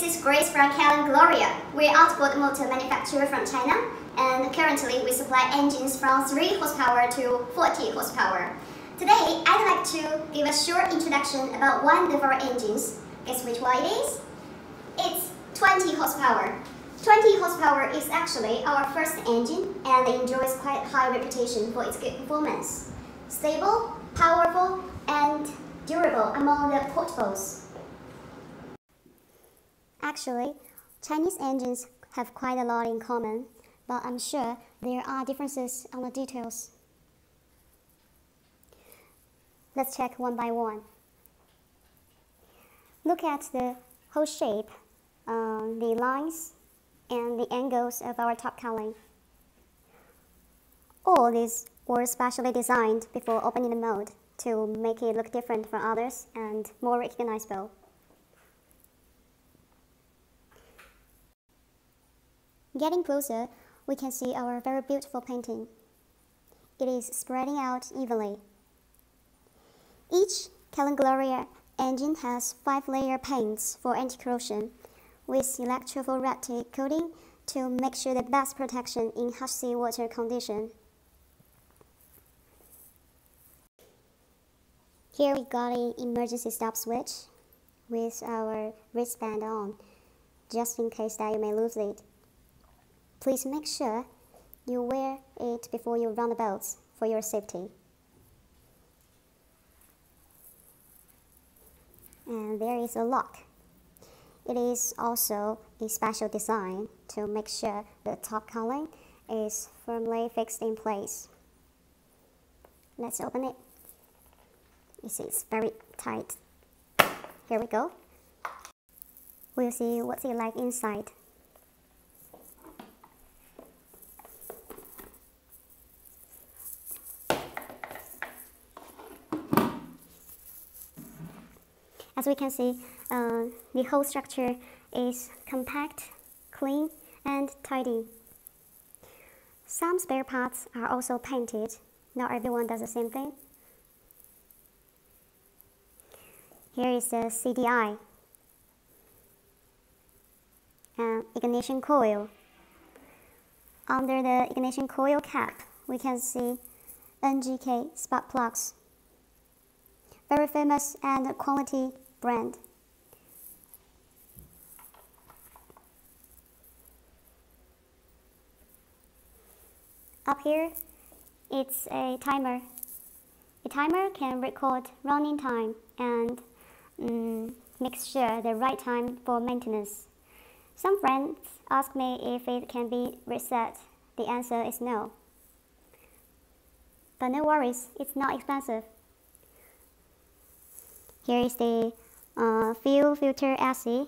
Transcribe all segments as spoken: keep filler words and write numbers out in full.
this is Grace from Calon Gloria. We're outboard motor manufacturer from China, and currently we supply engines from three horsepower to forty horsepower. Today, I'd like to give a short introduction about one of our engines. Guess which one it is? It's twenty horsepower. twenty horsepower is actually our first engine, and it enjoys quite high reputation for its good performance. Stable, powerful, and durable among the portables. Actually, Chinese engines have quite a lot in common, but I'm sure there are differences on the details. Let's check one by one. Look at the whole shape, um, the lines, and the angles of our top cowling. All these were specially designed before opening the mold to make it look different from others and more recognizable. Getting closer, we can see our very beautiful painting. It is spreading out evenly. Each Calon Gloria engine has five layer paints for anti-corrosion, with electrophoretic coating to make sure the best protection in harsh seawater condition. Here we got an emergency stop switch with our wristband on, just in case that you may lose it. Please make sure you wear it before you run the boats for your safety. And there is a lock. It is also a special design to make sure the top cowling is firmly fixed in place. Let's open it. You see it's very tight. Here we go. We'll see what's it like inside. As we can see, uh, the whole structure is compact, clean, and tidy. Some spare parts are also painted. Not everyone does the same thing. Here is the C D I, and ignition coil. Under the ignition coil cap, we can see N G K spark plugs. Very famous and quality brand. Up here, it's a timer. A timer can record running time and um, make sure the right time for maintenance. Some friends ask me if it can be reset. The answer is no. But no worries, it's not expensive. Here is the uh, fuel filter S E,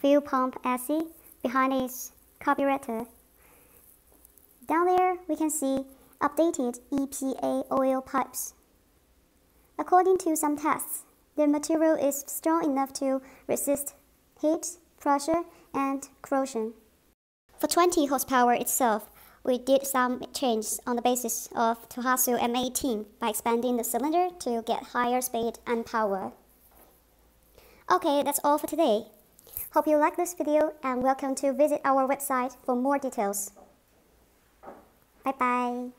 fuel pump S E, behind is carburetor. Down there we can see updated E P A oil pipes. According to some tests, the material is strong enough to resist heat, pressure, and corrosion. For twenty horsepower itself, we did some changes on the basis of Tohatsu M eighteen by expanding the cylinder to get higher speed and power. Okay, that's all for today. Hope you like this video, and welcome to visit our website for more details. Bye bye.